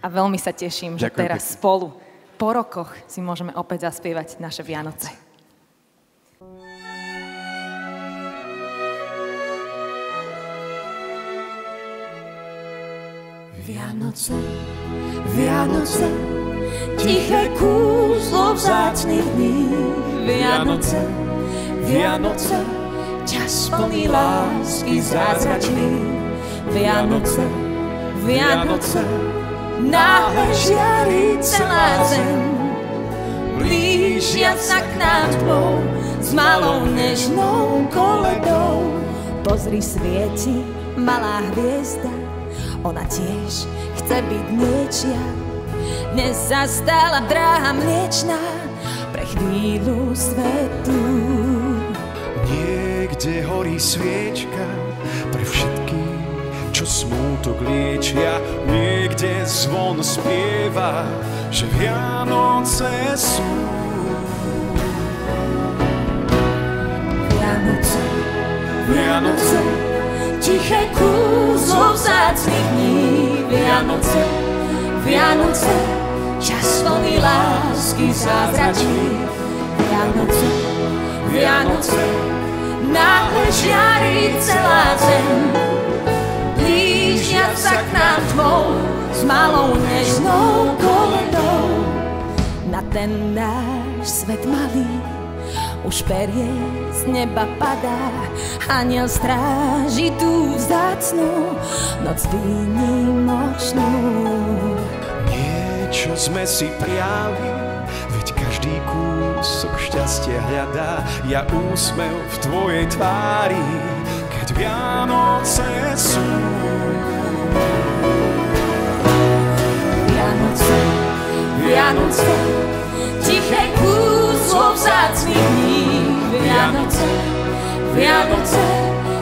A veľmi sa teším, že teraz spolu po rokoch si môžeme opäť zaspievať naše Vianoce. Vianoce, Vianoce, tiché kúzlo vzácnych dní. Vianoce, Vianoce, čas plný lásky zázračný. Vianoce, Vianoce, náhle žiarí celá zem. Blížia sa k nám dvom s malou nežnou koledou. Pozri, svieti malá hviezda, ona tiež chce byť niečia. Dnes zastala dráha mliečná pre chvíľu svetu. Niekde horí sviečka pre všetkých, čo smútok liečia. Niekde zvon spieva, že Vianoce sú. Vianoce, Vianoce, tiché kúzlo vzácnych dní. Vianoce, Vianoce, čas plný lásky zázračný. Vianoce, Vianoce, náhle žiarí celá zem. Blížia sa k nám tmou s malou nežnou koledou. Na ten náš svet malý už perie z neba padá, aniel stráži tú vzácnu noc výnimočnú. Niečo sme si priali, veď každý kúsok šťastie hľadá. Ja úsmev v tvojej tvári, keď Vianoce sú. Vianoce, Vianoce, tiché kúzlo vzácnych dní. Vianoce, Vianoce,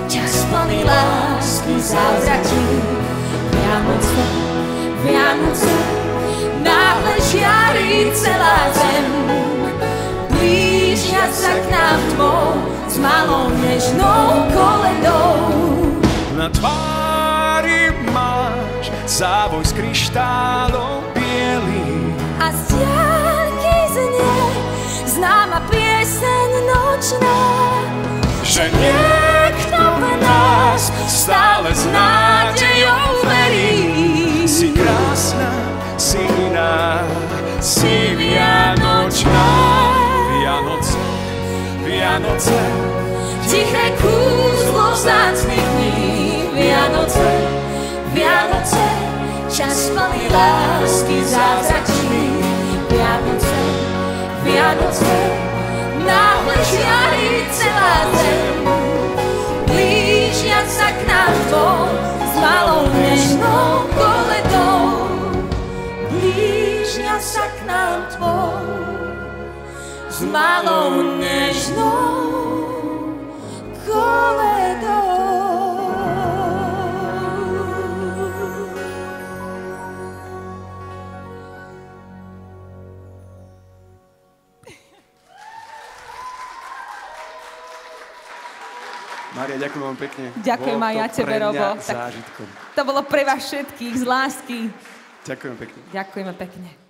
čas plný lásky zázračný. Vianoce, Vianoce, náhle žiarí celá zem. Blížia sa k nám tmou s malou nežnou koledou. Na tvári máš závoj z kryštálov bielých a z diaľky znie známa pieseň nočná, že niekto v nás stále s nádejou verí. Si krásna, si iná, si vianočná. Vianoce, Vianoce, tiché kúzlo vzácnych dní. Vianoce, Vianoce, čas plný lásky zázračný. Vianoce, Vianoce, náhle žiarí celá zem. Blížia sa k nám dvom s malou nežnou koledou. Blížia sa k nám dvom s malou nežnou koledou. Mária, ďakujem vám pekne. Ďakujem aj ja tebe, Robo. To bolo pre vás všetkých z lásky. Ďakujem pekne. Ďakujeme pekne.